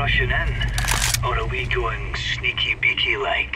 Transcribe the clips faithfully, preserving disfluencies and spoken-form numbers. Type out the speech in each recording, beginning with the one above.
rushing in, or are we going sneaky beaky like?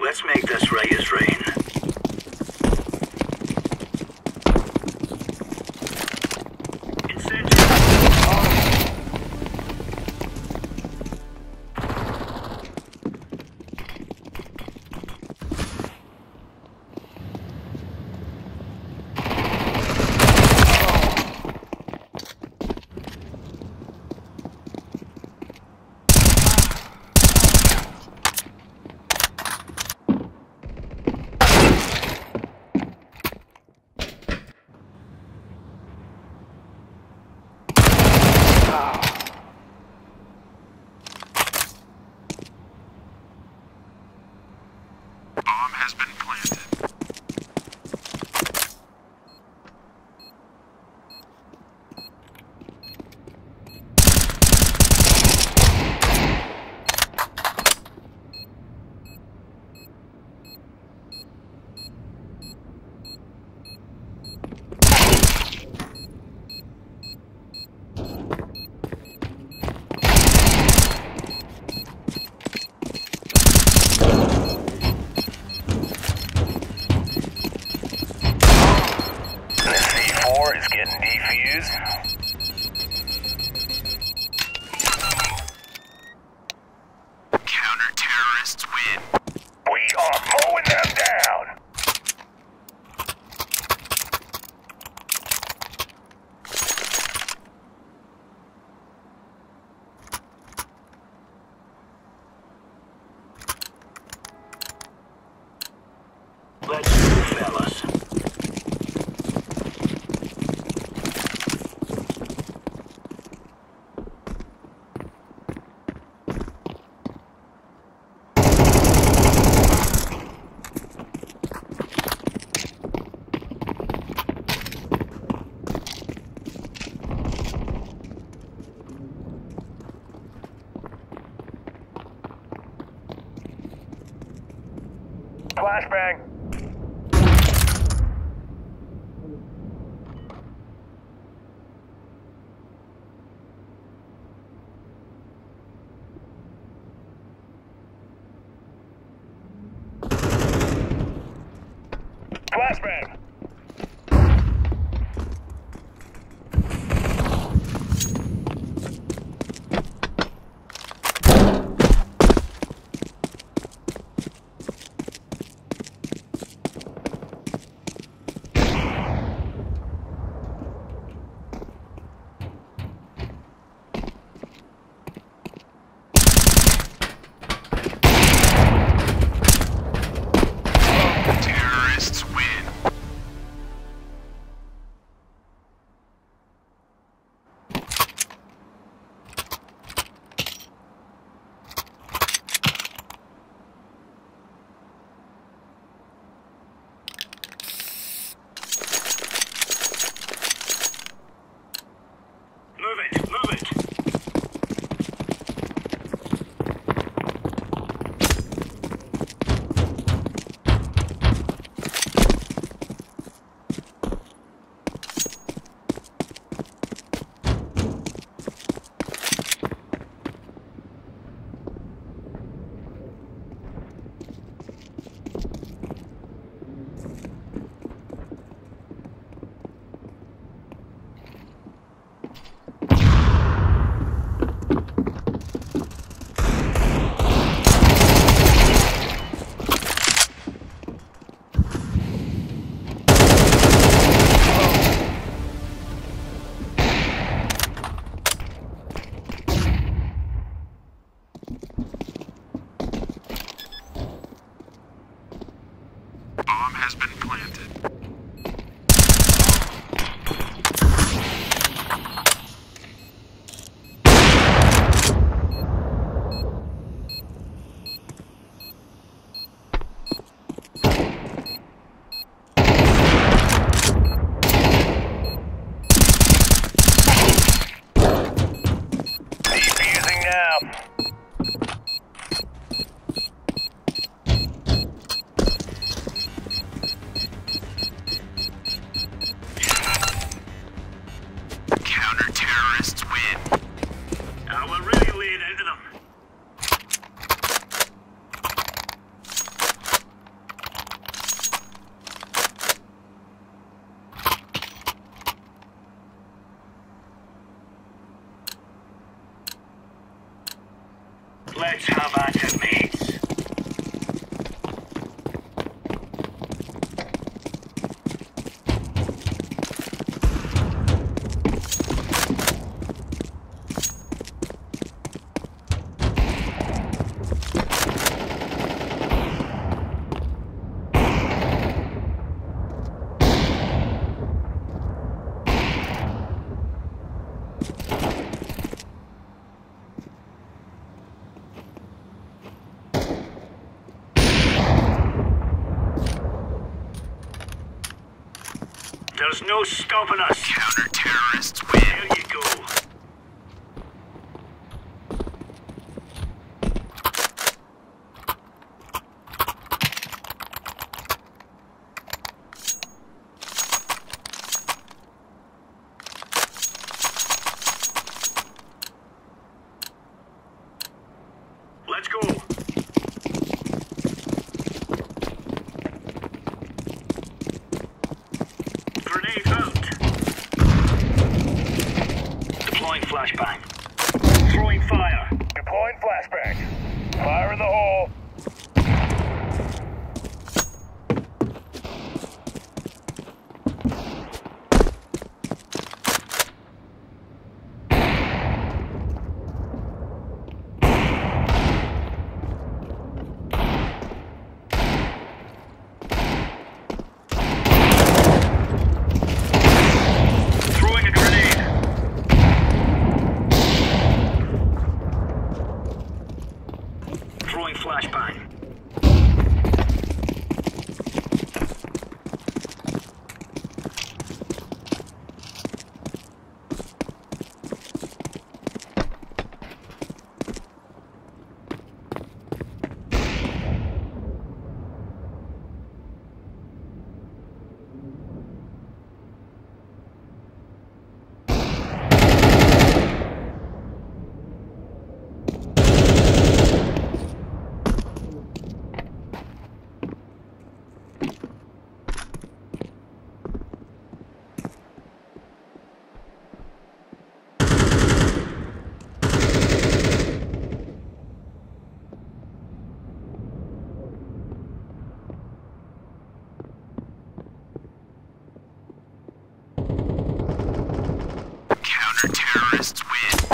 Let's make this right as rain. Flashbang. Flashbang. Let's have at it, mates. There's no stopping us. Counter-terrorists win. There you go. Let's go. Flashbang. Throwing fire. Deploying flashbang. Fire in the hole. Flashbang. Terrorists win.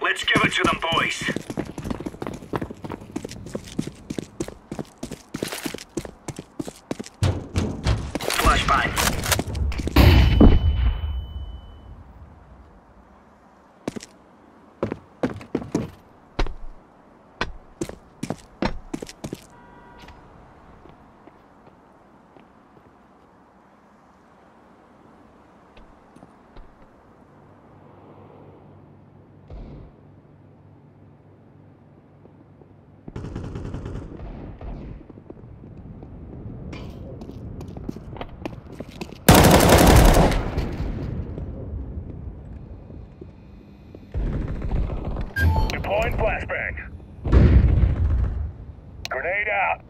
Let's give it to them, boys. Flashbang. flashbang. Grenade out.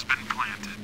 has been planted.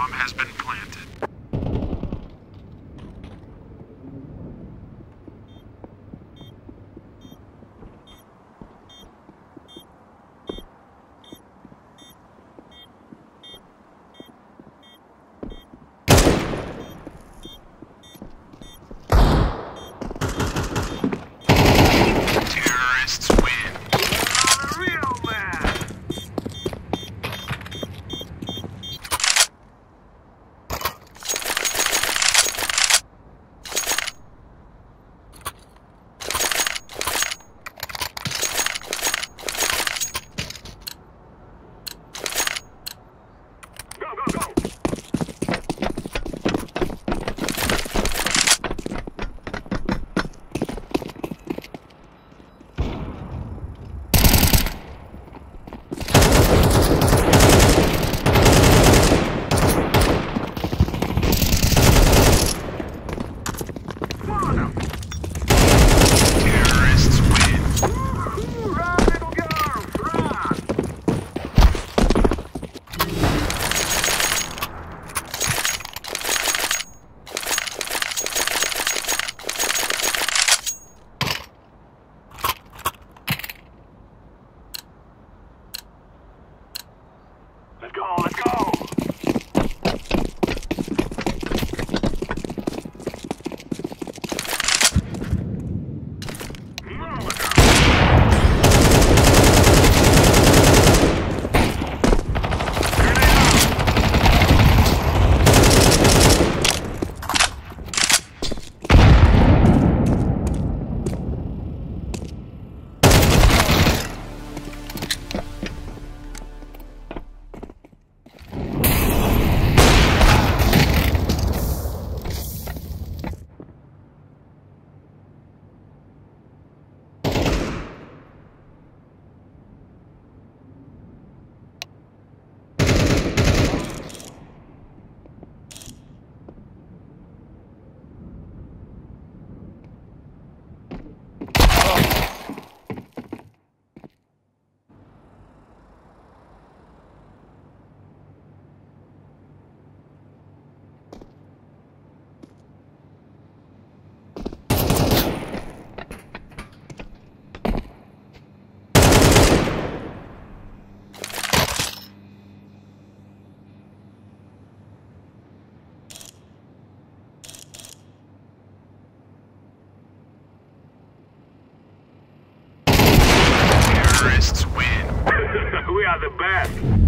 Bomb has been planted. We are the best.